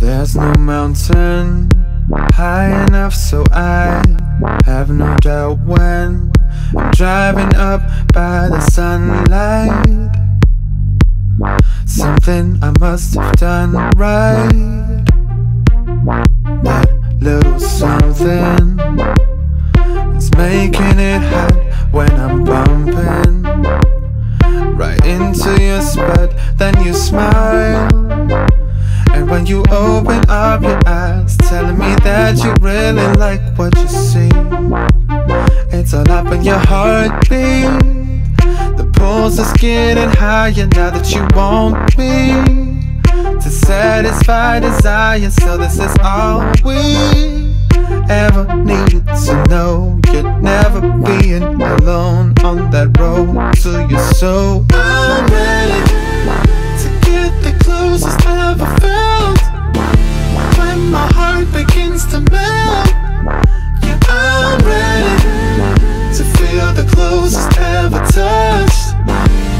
There's no mountain high enough, so I have no doubt when I'm driving up by the sunlight. Something I must have done right. That little something is making it hot when I'm bumping right into your spot. Then you smile, and when you open up your eyes, telling me that you really like what you see. It's all up in your heartbeat. The pulse is getting higher now that you want me to satisfy desire. So this is all we ever needed to know. You're never being alone on that road to your soul. I'm ready to get the closest I've ever felt. When my heart begins to melt, yeah, I'm ready to feel the closest ever touched.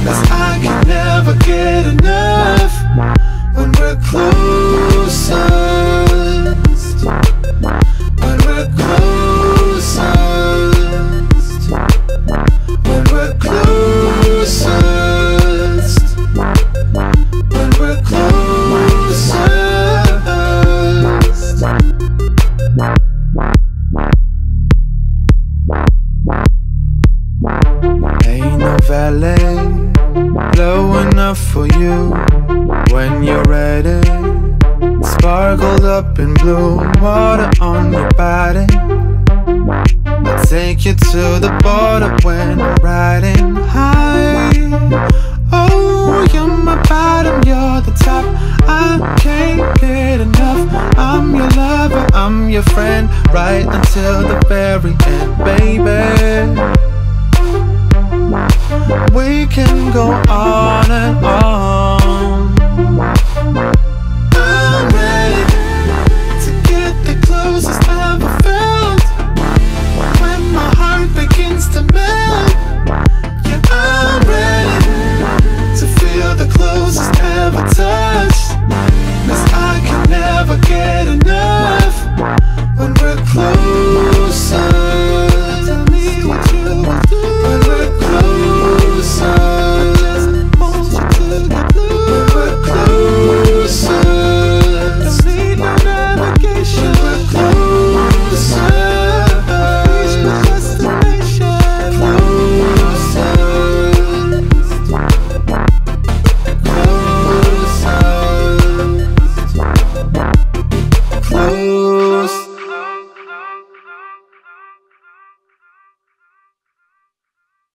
'Cause I can never get enough when we're closest. When we're closest. When we're closest. Low enough for you when you're ready. Sparkled up in blue water on your body. I'll take you to the border when I'm riding high. Oh, you're my bottom, you're the top. I can't get enough. I'm your lover, I'm your friend, right until the very end, baby. We can go on and on.